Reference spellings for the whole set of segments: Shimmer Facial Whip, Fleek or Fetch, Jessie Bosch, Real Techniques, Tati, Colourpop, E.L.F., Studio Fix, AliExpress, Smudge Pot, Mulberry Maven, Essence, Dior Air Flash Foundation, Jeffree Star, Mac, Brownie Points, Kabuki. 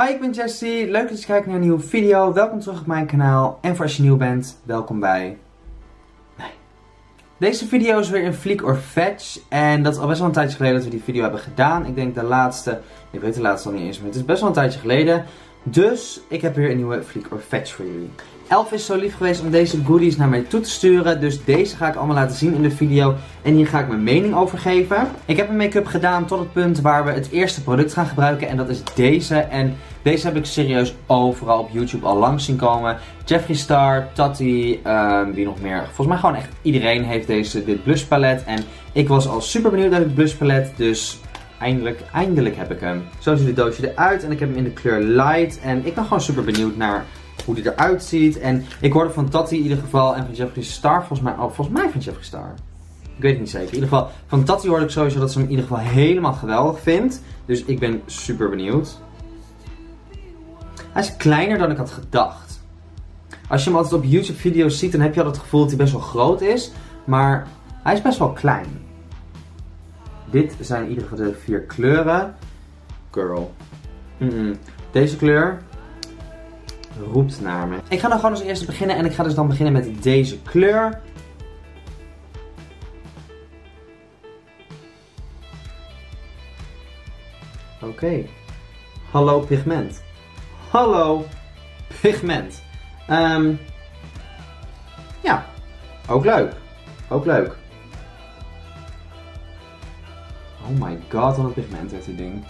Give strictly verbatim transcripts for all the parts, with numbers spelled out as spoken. Hi, ik ben Jessie. Leuk dat je kijkt naar een nieuwe video. Welkom terug op mijn kanaal. En voor als je nieuw bent, welkom bij mij. Deze video is weer in Fleek or Fetch. En dat is al best wel een tijdje geleden dat we die video hebben gedaan. Ik denk de laatste... Ik weet de laatste al niet eens, maar het is best wel een tijdje geleden. Dus ik heb weer een nieuwe Fleek or Fetch voor jullie. E L F is zo lief geweest om deze goodies naar mij toe te sturen. Dus deze ga ik allemaal laten zien in de video. En hier ga ik mijn mening over geven. Ik heb mijn make-up gedaan tot het punt waar we het eerste product gaan gebruiken. En dat is deze. En deze heb ik serieus overal op YouTube al langs zien komen. Jeffree Star, Tati, uh, wie nog meer. Volgens mij gewoon echt iedereen heeft deze, dit blushpalet. En ik was al super benieuwd naar dit blushpalet. Dus... Eindelijk, eindelijk heb ik hem. Zo ziet het doosje eruit en ik heb hem in de kleur light. En ik ben gewoon super benieuwd naar hoe die eruit ziet. En ik hoorde van Tati in ieder geval en van Jeffree Star. Volgens mij, oh, volgens mij van Jeffree Star. Ik weet het niet zeker. In ieder geval, van Tati hoorde ik sowieso dat ze hem in ieder geval helemaal geweldig vindt. Dus ik ben super benieuwd. Hij is kleiner dan ik had gedacht. Als je hem altijd op YouTube video's ziet, dan heb je altijd het gevoel dat hij best wel groot is. Maar hij is best wel klein. Dit zijn in ieder geval de vier kleuren. Girl. Mm-mm. Deze kleur roept naar me. Ik ga dan gewoon als eerste beginnen. En ik ga dus dan beginnen met deze kleur. Oké. Okay. Hallo pigment. Hallo pigment. Um, ja. Ook leuk. Ook leuk. Oh my god, wat een pigment heeft die ding.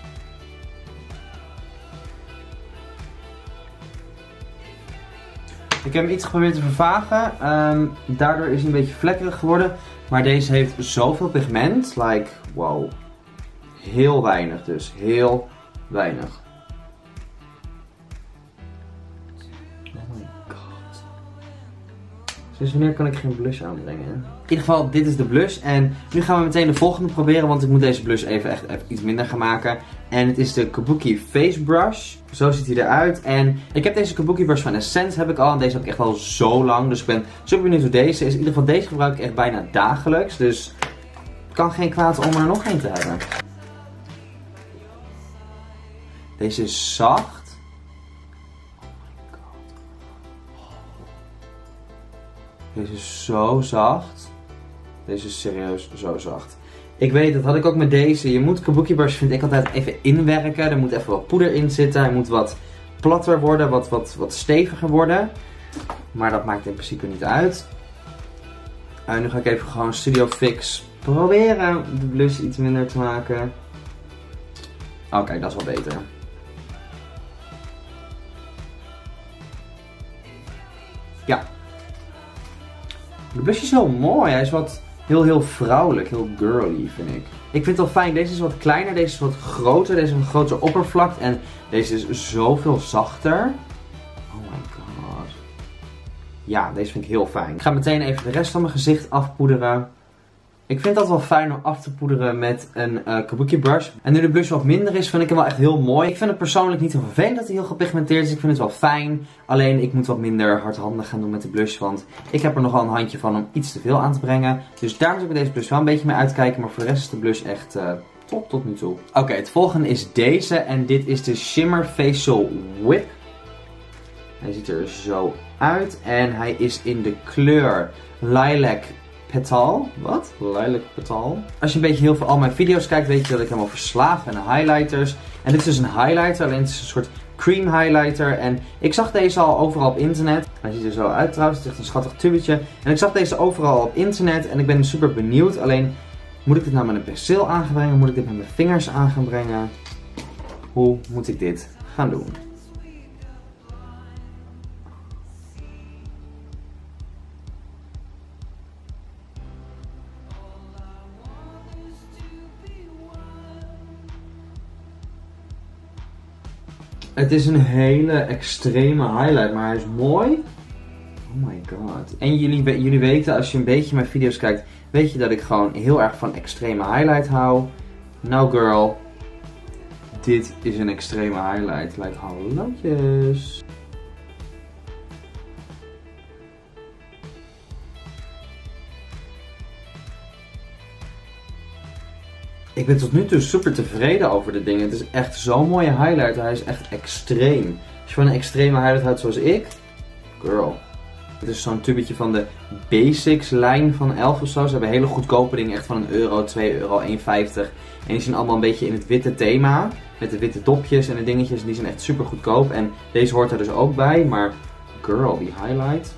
Ik heb hem iets geprobeerd te vervagen. Um, daardoor is hij een beetje vlekkerig geworden. Maar deze heeft zoveel pigment. Like, wow. Heel weinig dus. Heel weinig. Oh my god. Sinds wanneer kan ik geen blush aanbrengen? In ieder geval, dit is de blush en nu gaan we meteen de volgende proberen, want ik moet deze blush even echt even iets minder gaan maken. En het is de Kabuki Face Brush. Zo ziet hij eruit en ik heb deze Kabuki Brush van Essence heb ik al en deze heb ik echt al zo lang. Dus ik ben super benieuwd hoe deze is. In ieder geval, deze gebruik ik echt bijna dagelijks, dus het kan geen kwaad om er nog één te hebben. Deze is zacht. Oh my god. Deze is zo zacht. Deze is serieus zo zacht. Ik weet, dat had ik ook met deze. Je moet Kabuki Brush, vind ik, altijd even inwerken. Er moet even wat poeder in zitten. Hij moet wat platter worden, wat, wat, wat steviger worden. Maar dat maakt in principe niet uit. En nu ga ik even gewoon Studio Fix proberen de blush iets minder te maken. Oké, okay, dat is wel beter. Ja. De blush is heel mooi. Hij is wat... Heel, heel vrouwelijk. Heel girly, vind ik. Ik vind het wel fijn. Deze is wat kleiner. Deze is wat groter. Deze heeft een groter oppervlak. En deze is zoveel zachter. Oh my god. Ja, deze vind ik heel fijn. Ik ga meteen even de rest van mijn gezicht afpoederen. Ik vind dat wel fijn om af te poederen met een uh, Kabuki brush. En nu de blush wat minder is, vind ik hem wel echt heel mooi. Ik vind het persoonlijk niet heel vervelend dat hij heel gepigmenteerd is. Ik vind het wel fijn. Alleen ik moet wat minder hardhandig gaan doen met de blush. Want ik heb er nogal een handje van om iets te veel aan te brengen. Dus daar moet ik met deze blush wel een beetje mee uitkijken. Maar voor de rest is de blush echt uh, top tot nu toe. Oké, okay, het volgende is deze. En dit is de Shimmer Facial Whip. Hij ziet er zo uit. En hij is in de kleur Lilac Petal. Wat? Lilac Petal. Als je een beetje heel veel al mijn video's kijkt, weet je dat ik helemaal verslaafd ben aan highlighters. En dit is dus een highlighter, alleen het is een soort cream highlighter. En ik zag deze al overal op internet. Hij ziet er zo uit trouwens, het is echt een schattig tubetje. En ik zag deze overal op internet en ik ben super benieuwd. Alleen, moet ik dit nou met een penseel aan gaan brengen? Moet ik dit met mijn vingers aan gaan brengen? Hoe moet ik dit gaan doen? Het is een hele extreme highlight, maar hij is mooi. Oh my god. En jullie, jullie weten, als je een beetje mijn video's kijkt, weet je dat ik gewoon heel erg van extreme highlight hou. Nou girl, dit is een extreme highlight. Lijkt hallootjes. Ik ben tot nu toe super tevreden over dit ding. Het is echt zo'n mooie highlighter. Hij is echt extreem. Als je van een extreme highlight houdt zoals ik, girl. Dit is zo'n tubetje van de Basics lijn van E L F of zo. Ze hebben hele goedkope dingen, echt van een euro, twee euro, één vijftig. En die zijn allemaal een beetje in het witte thema. Met de witte dopjes en de dingetjes. En die zijn echt super goedkoop. En deze hoort er dus ook bij. Maar girl, die highlight.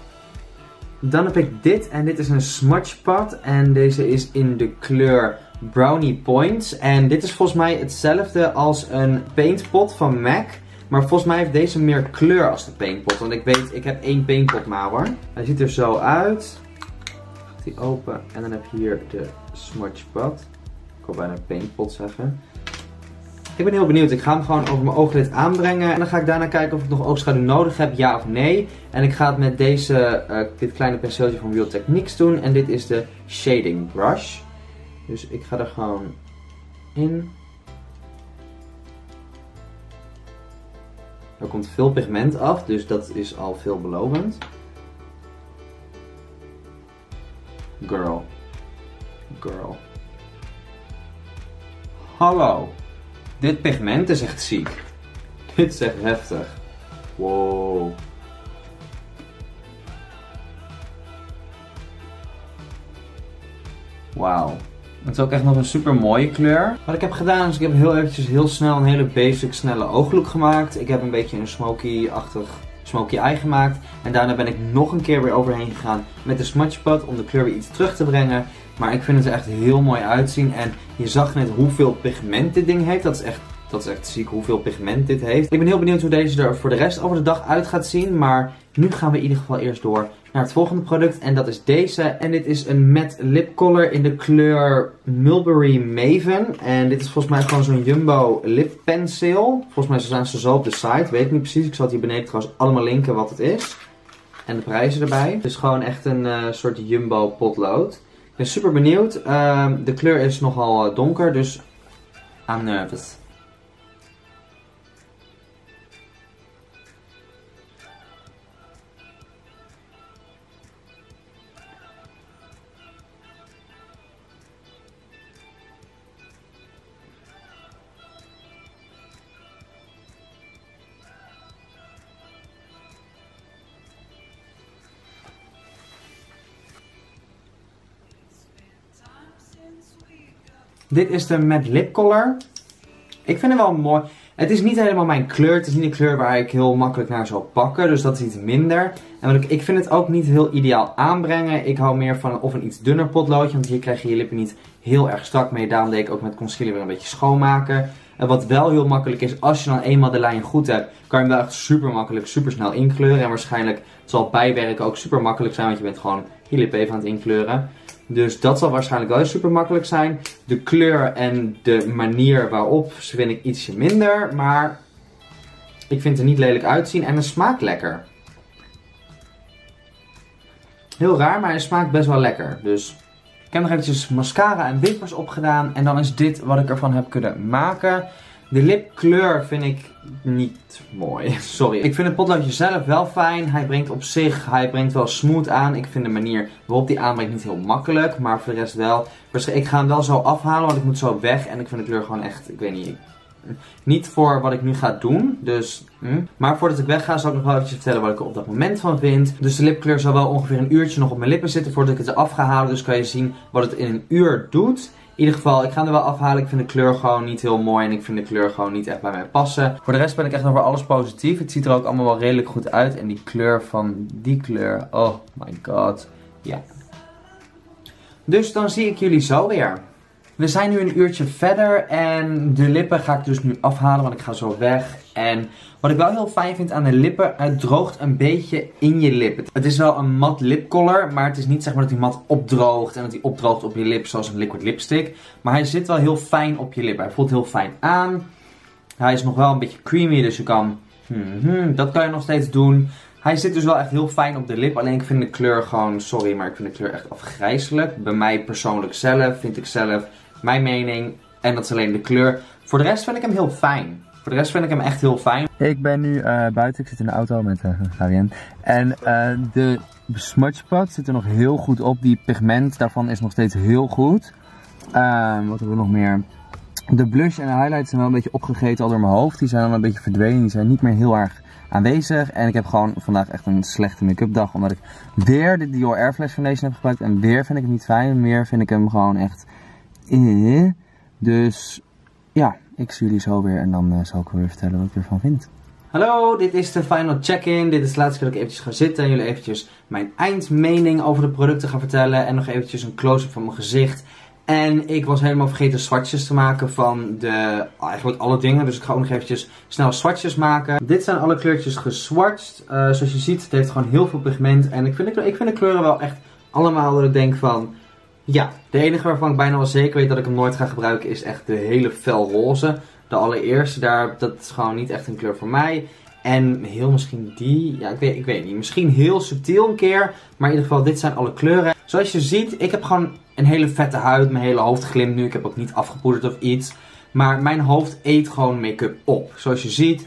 Dan heb ik dit. En dit is een Smudge Pot. En deze is in de kleur Brownie Points. En dit is volgens mij hetzelfde als een paintpot van Mac. Maar volgens mij heeft deze meer kleur als de paintpot. Want ik weet, ik heb één paintpot maar hoor. Hij ziet er zo uit. Gaat die open. En dan heb je hier de Smudge Pot. Ik wil bijna paintpot zeggen. Ik ben heel benieuwd. Ik ga hem gewoon over mijn ooglid aanbrengen. En dan ga ik daarna kijken of ik nog oogschaduw nodig heb. Ja of nee. En ik ga het met deze, uh, dit kleine penseeltje van Real Techniques doen. En dit is de Shading Brush. Dus ik ga er gewoon in. Er komt veel pigment af, dus dat is al veelbelovend. Girl. Girl. Hallo. Dit pigment is echt ziek. Dit is echt heftig. Wow. Wauw. Het is ook echt nog een super mooie kleur. Wat ik heb gedaan is, ik heb heel eventjes heel snel een hele basic snelle ooglook gemaakt. Ik heb een beetje een smoky-achtig smoky eye gemaakt. En daarna ben ik nog een keer weer overheen gegaan met de Smudge Pot om de kleur weer iets terug te brengen. Maar ik vind het er echt heel mooi uitzien. En je zag net hoeveel pigment dit ding heeft. Dat is echt, dat is echt ziek hoeveel pigment dit heeft. Ik ben heel benieuwd hoe deze er voor de rest over de dag uit gaat zien. Maar nu gaan we in ieder geval eerst door naar het volgende product. En dat is deze. En dit is een matte lip color in de kleur Mulberry Maven. En dit is volgens mij gewoon zo'n jumbo lip pencil. Volgens mij zijn ze zo op de site. Weet ik niet precies. Ik zal het hier beneden trouwens allemaal linken wat het is. En de prijzen erbij. Het is gewoon echt een uh, soort jumbo potlood. Ik ben super benieuwd. Uh, de kleur is nogal uh, donker. Dus I'm nervous. Dit is de matte lip color. Ik vind hem wel mooi. Het is niet helemaal mijn kleur. Het is niet een kleur waar ik heel makkelijk naar zou pakken. Dus dat is iets minder. En wat ik, ik vind het ook niet heel ideaal aanbrengen. Ik hou meer van of een iets dunner potloodje. Want hier krijg je je lippen niet heel erg strak mee. Daarom deed ik ook met concealer weer een beetje schoonmaken. En wat wel heel makkelijk is, als je dan eenmaal de lijn goed hebt, kan je hem wel echt super makkelijk, super snel inkleuren. En waarschijnlijk zal bijwerken ook super makkelijk zijn. Want je bent gewoon je lippen even aan het inkleuren. Dus dat zal waarschijnlijk wel super makkelijk zijn. De kleur en de manier waarop vind ik ietsje minder. Maar ik vind het er niet lelijk uitzien. En het smaakt lekker. Heel raar, maar het smaakt best wel lekker. Dus ik heb nog eventjes mascara en wimpers opgedaan. En dan is dit wat ik ervan heb kunnen maken. De lipkleur vind ik niet mooi. Sorry. Ik vind het potloodje zelf wel fijn. Hij brengt op zich, hij brengt wel smooth aan. Ik vind de manier waarop hij aanbrengt niet heel makkelijk. Maar voor de rest wel. Ik ga hem wel zo afhalen, want ik moet zo weg. En ik vind de kleur gewoon echt, ik weet niet. Niet voor wat ik nu ga doen. Dus, hm. Maar voordat ik wegga zal ik nog wel eventjes vertellen wat ik er op dat moment van vind. Dus de lipkleur zal wel ongeveer een uurtje nog op mijn lippen zitten voordat ik het eraf ga halen. Dus kan je zien wat het in een uur doet. In ieder geval, ik ga hem er wel afhalen. Ik vind de kleur gewoon niet heel mooi. En ik vind de kleur gewoon niet echt bij mij passen. Voor de rest ben ik echt over alles positief. Het ziet er ook allemaal wel redelijk goed uit. En die kleur van die kleur. Oh my god. Ja. Dus dan zie ik jullie zo weer. We zijn nu een uurtje verder. En de lippen ga ik dus nu afhalen. Want ik ga zo weg. En wat ik wel heel fijn vind aan de lippen, het droogt een beetje in je lip. Het is wel een mat lipcolor, maar het is niet zeg maar dat hij mat opdroogt en dat hij opdroogt op je lip zoals een liquid lipstick. Maar hij zit wel heel fijn op je lip. Hij voelt heel fijn aan. Hij is nog wel een beetje creamy, dus je kan, hmm, hmm, dat kan je nog steeds doen. Hij zit dus wel echt heel fijn op de lip, alleen ik vind de kleur gewoon, sorry, maar ik vind de kleur echt afgrijselijk. Bij mij persoonlijk zelf, vind ik zelf, mijn mening, en dat is alleen de kleur. Voor de rest vind ik hem heel fijn. Voor de rest vind ik hem echt heel fijn. Ik ben nu uh, buiten. Ik zit in de auto met uh, Fabienne. En uh, de Smudge Pot zit er nog heel goed op. Die pigment daarvan is nog steeds heel goed. Uh, wat hebben we nog meer? de blush en de highlights zijn wel een beetje opgegeten al door mijn hoofd. Die zijn dan een beetje verdwenen. Die zijn niet meer heel erg aanwezig. En ik heb gewoon vandaag echt een slechte make-up dag. Omdat ik weer de Dior Air Flash Foundation heb gebruikt. En weer vind ik hem niet fijn. En weer vind ik hem gewoon echt... Dus ja, ik zie jullie zo weer. En dan uh, zal ik weer vertellen wat ik ervan vind. Hallo, dit is de final check-in. Dit is de laatste keer dat ik eventjes ga zitten en jullie eventjes mijn eindmening over de producten ga vertellen. En nog eventjes een close-up van mijn gezicht. En ik was helemaal vergeten zwartjes te maken van de, eigenlijk alle dingen. Dus ik ga ook nog eventjes snel zwartjes maken. Dit zijn alle kleurtjes geswatcht. Uh, zoals je ziet, het heeft gewoon heel veel pigment. En ik vind, ik, ik vind de kleuren wel echt allemaal dat ik denk van... Ja, de enige waarvan ik bijna wel zeker weet dat ik hem nooit ga gebruiken is echt de hele fel roze. De allereerste daar, dat is gewoon niet echt een kleur voor mij. En heel misschien die, ja ik weet, ik weet niet, misschien heel subtiel een keer. Maar in ieder geval, dit zijn alle kleuren. Zoals je ziet, ik heb gewoon een hele vette huid. Mijn hele hoofd glimt nu, ik heb ook niet afgepoederd of iets. Maar mijn hoofd eet gewoon make-up op. Zoals je ziet,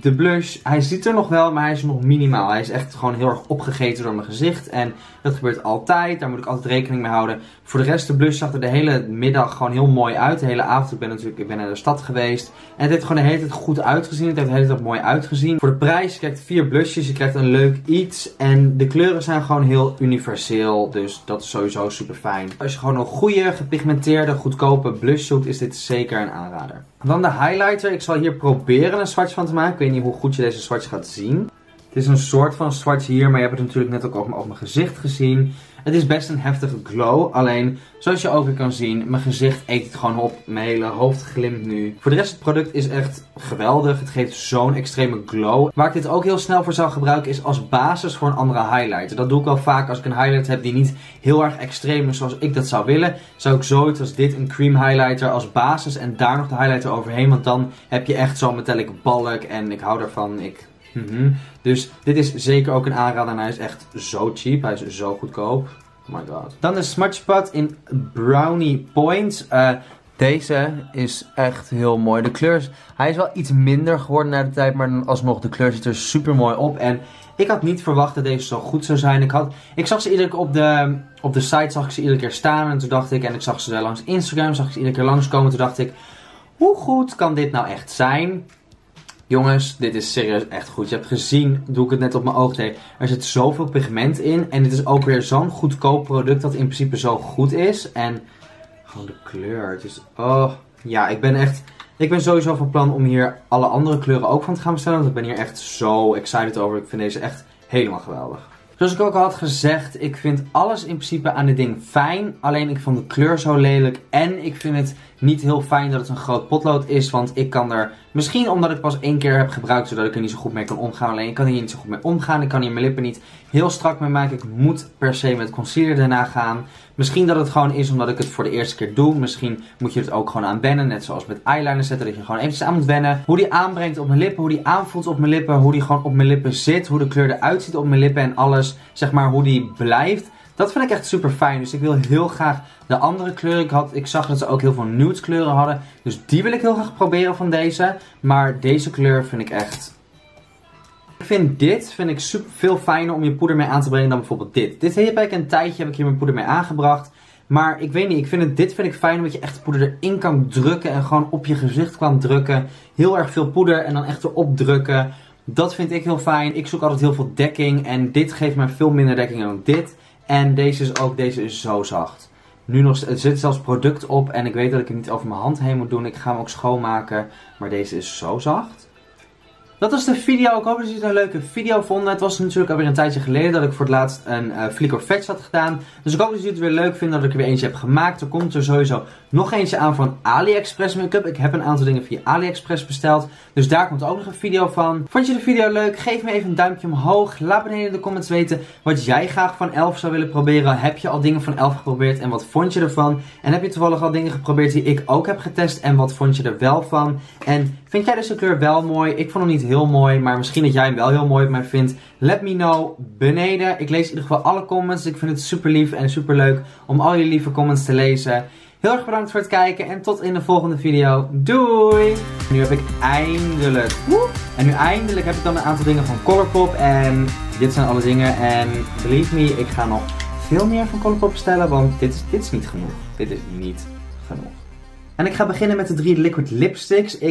de blush, hij zit er nog wel, maar hij is nog minimaal. Hij is echt gewoon heel erg opgegeten door mijn gezicht. En dat gebeurt altijd, daar moet ik altijd rekening mee houden. Voor de rest, de blush zag er de hele middag gewoon heel mooi uit. De hele avond, ik ben natuurlijk ik ben naar de stad geweest. En het heeft gewoon de hele tijd goed uitgezien. Het heeft de hele tijd mooi uitgezien. Voor de prijs, je krijgt vier blushes, je krijgt een leuk iets. En de kleuren zijn gewoon heel universeel. Dus dat is sowieso super fijn. Als je gewoon een goede, gepigmenteerde, goedkope blush zoekt, is dit zeker een aanrader. Dan de highlighter. Ik zal hier proberen een swatch van te maken. Ik weet niet hoe goed je deze swatch gaat zien. Het is een soort van swatch hier, maar je hebt het natuurlijk net ook op mijn, op mijn gezicht gezien. Het is best een heftige glow. Alleen, zoals je ook weer kan zien, mijn gezicht eet het gewoon op. Mijn hele hoofd glimt nu. Voor de rest, het product is echt geweldig. Het geeft zo'n extreme glow. Waar ik dit ook heel snel voor zou gebruiken, is als basis voor een andere highlighter. Dat doe ik wel vaak als ik een highlighter heb die niet heel erg extreem is zoals ik dat zou willen. Zou ik zoiets als dit, een cream highlighter als basis en daar nog de highlighter overheen. Want dan heb je echt zo'n metallic balk en ik hou daarvan. Ik... Mm-hmm. Dus dit is zeker ook een aanrader en hij is echt zo cheap, hij is zo goedkoop. Oh my god. Dan de Smudge Pot in Brownie Points. Uh, deze is echt heel mooi. De kleur is, hij is wel iets minder geworden na de tijd, maar alsnog de kleur zit er super mooi op. En ik had niet verwacht dat deze zo goed zou zijn. Ik, had, ik zag ze iedere keer op de, op de site zag ik ze iedere keer staan en toen dacht ik, en ik zag ze langs Instagram, zag ik ze iedere keer langskomen. Toen dacht ik, hoe goed kan dit nou echt zijn? Jongens, dit is serieus echt goed. Je hebt gezien, doe ik het net op mijn oogdeed. Er zit zoveel pigment in. En dit is ook weer zo'n goedkoop product dat in principe zo goed is. En gewoon de kleur. Het is, oh, ja, ik ben echt... Ik ben sowieso van plan om hier alle andere kleuren ook van te gaan bestellen. Want ik ben hier echt zo excited over. Ik vind deze echt helemaal geweldig. Zoals ik ook al had gezegd, ik vind alles in principe aan dit ding fijn. Alleen ik vond de kleur zo lelijk. En ik vind het niet heel fijn dat het een groot potlood is. Want ik kan er, misschien omdat ik pas één keer heb gebruikt, zodat ik er niet zo goed mee kan omgaan. Alleen ik kan hier niet zo goed mee omgaan. Ik kan hier mijn lippen niet heel strak mee maken. Ik moet per se met concealer daarna gaan. Misschien dat het gewoon is omdat ik het voor de eerste keer doe. Misschien moet je het ook gewoon aan wennen. Net zoals met eyeliner zetten, dat je gewoon eventjes aan moet wennen. Hoe die aanbrengt op mijn lippen, hoe die aanvoelt op mijn lippen. Hoe die gewoon op mijn lippen zit. Hoe de kleur eruit ziet op mijn lippen en alles. Zeg maar hoe die blijft. Dat vind ik echt super fijn. Dus ik wil heel graag de andere kleuren. Ik, had, ik zag dat ze ook heel veel nude kleuren hadden. Dus die wil ik heel graag proberen van deze. Maar deze kleur vind ik echt... Ik vind dit vind ik super veel fijner om je poeder mee aan te brengen dan bijvoorbeeld dit. Dit heb ik een tijdje heb ik hier mijn poeder mee aangebracht. Maar ik weet niet, ik vind het, dit vind ik fijn omdat je echt poeder erin kan drukken. En gewoon op je gezicht kan drukken. Heel erg veel poeder en dan echt erop drukken. Dat vind ik heel fijn. Ik zoek altijd heel veel dekking. En dit geeft mij veel minder dekking dan dit. En deze is ook, deze is zo zacht. Nu nog, er zit zelfs product op en ik weet dat ik hem niet over mijn hand heen moet doen. Ik ga hem ook schoonmaken, maar deze is zo zacht. Dat was de video. Ik hoop dat jullie het een leuke video vonden. Het was natuurlijk alweer een tijdje geleden dat ik voor het laatst een uh, Fleek or Fetch had gedaan. Dus ik hoop dat jullie het weer leuk vinden dat ik er weer eentje heb gemaakt. Er komt er sowieso nog eentje aan van AliExpress make-up. Ik heb een aantal dingen via AliExpress besteld. Dus daar komt ook nog een video van. Vond je de video leuk? Geef me even een duimpje omhoog. Laat beneden in de comments weten wat jij graag van E L F zou willen proberen. Heb je al dingen van E L F geprobeerd en wat vond je ervan? En heb je toevallig al dingen geprobeerd die ik ook heb getest en wat vond je er wel van? En vind jij deze kleur wel mooi? Ik vond hem niet heel mooi, maar misschien dat jij hem wel heel mooi op mij vindt. Let me know beneden. Ik lees in ieder geval alle comments. Ik vind het super lief en super leuk om al je lieve comments te lezen. Heel erg bedankt voor het kijken en tot in de volgende video. Doei! Nu heb ik eindelijk... Woep, en nu eindelijk heb ik dan een aantal dingen van Colourpop. En dit zijn alle dingen. En believe me, ik ga nog veel meer van Colourpop bestellen. Want dit is, dit is niet genoeg. Dit is niet genoeg. En ik ga beginnen met de drie liquid lipsticks. Ik